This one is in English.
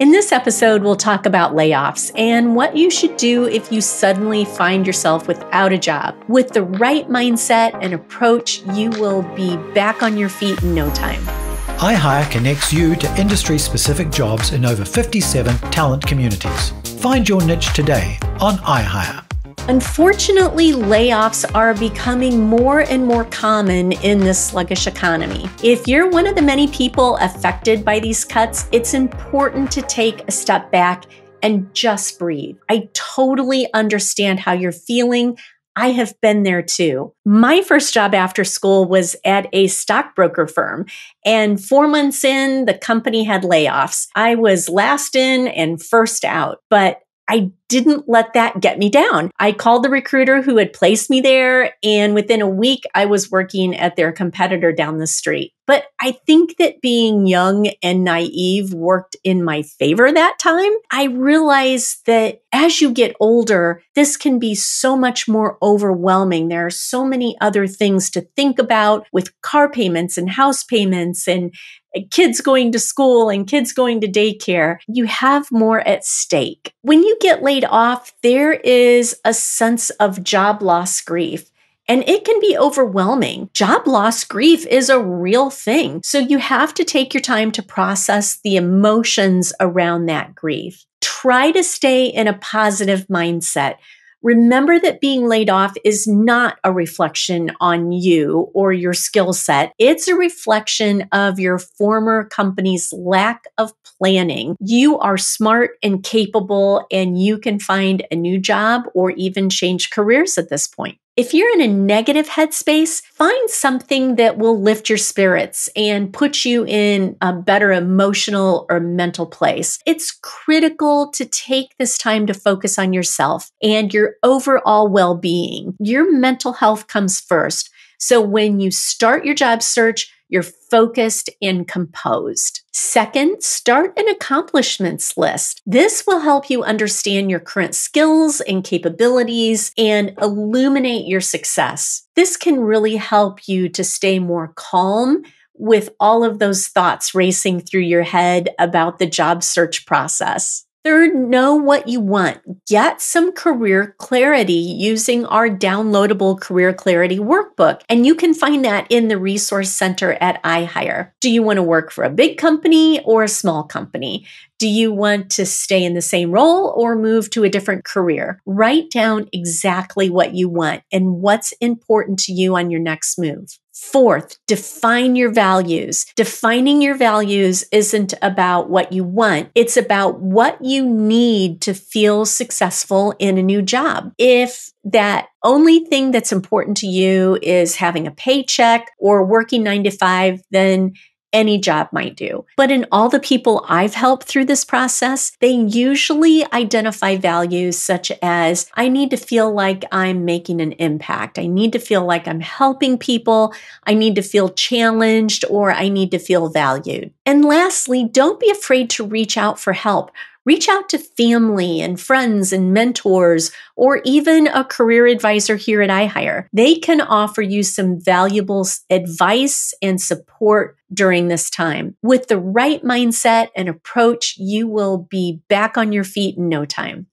In this episode, we'll talk about layoffs and what you should do if you suddenly find yourself without a job. With the right mindset and approach, you will be back on your feet in no time. iHire connects you to industry-specific jobs in over 57 talent communities. Find your niche today on iHire. Unfortunately, layoffs are becoming more and more common in this sluggish economy. If you're one of the many people affected by these cuts, it's important to take a step back and just breathe. I totally understand how you're feeling. I have been there too. My first job after school was at a stockbroker firm, and 4 months in, the company had layoffs. I was last in and first out, but I didn't let that get me down. I called the recruiter who had placed me there, and within a week, I was working at their competitor down the street. But I think that being young and naive worked in my favor that time. I realized that as you get older, this can be so much more overwhelming. There are so many other things to think about with car payments and house payments and kids going to school and kids going to daycare. You have more at stake. When you get laid off, there is a sense of job loss grief, and it can be overwhelming. Job loss grief is a real thing. So you have to take your time to process the emotions around that grief. Try to stay in a positive mindset. Remember that being laid off is not a reflection on you or your skill set. It's a reflection of your former company's lack of planning. You are smart and capable, and you can find a new job or even change careers at this point. If you're in a negative headspace, find something that will lift your spirits and put you in a better emotional or mental place. It's critical to take this time to focus on yourself and your overall well-being. Your mental health comes first. So when you start your job search, you're focused and composed. Second, start an accomplishments list. This will help you understand your current skills and capabilities and illuminate your success. This can really help you to stay more calm with all of those thoughts racing through your head about the job search process. Third, know what you want. Get some career clarity using our downloadable Career Clarity Workbook, and you can find that in the Resource Center at iHire. Do you want to work for a big company or a small company? Do you want to stay in the same role or move to a different career? Write down exactly what you want and what's important to you on your next move. Fourth, define your values. Defining your values isn't about what you want. It's about what you need to feel successful in a new job. If that only thing that's important to you is having a paycheck or working 9 to 5, then any job might do. But in all the people I've helped through this process, they usually identify values such as, I need to feel like I'm making an impact. I need to feel like I'm helping people. I need to feel challenged, or I need to feel valued. And lastly, don't be afraid to reach out for help. Reach out to family and friends and mentors, or even a career advisor here at iHire. They can offer you some valuable advice and support during this time. With the right mindset and approach, you will be back on your feet in no time.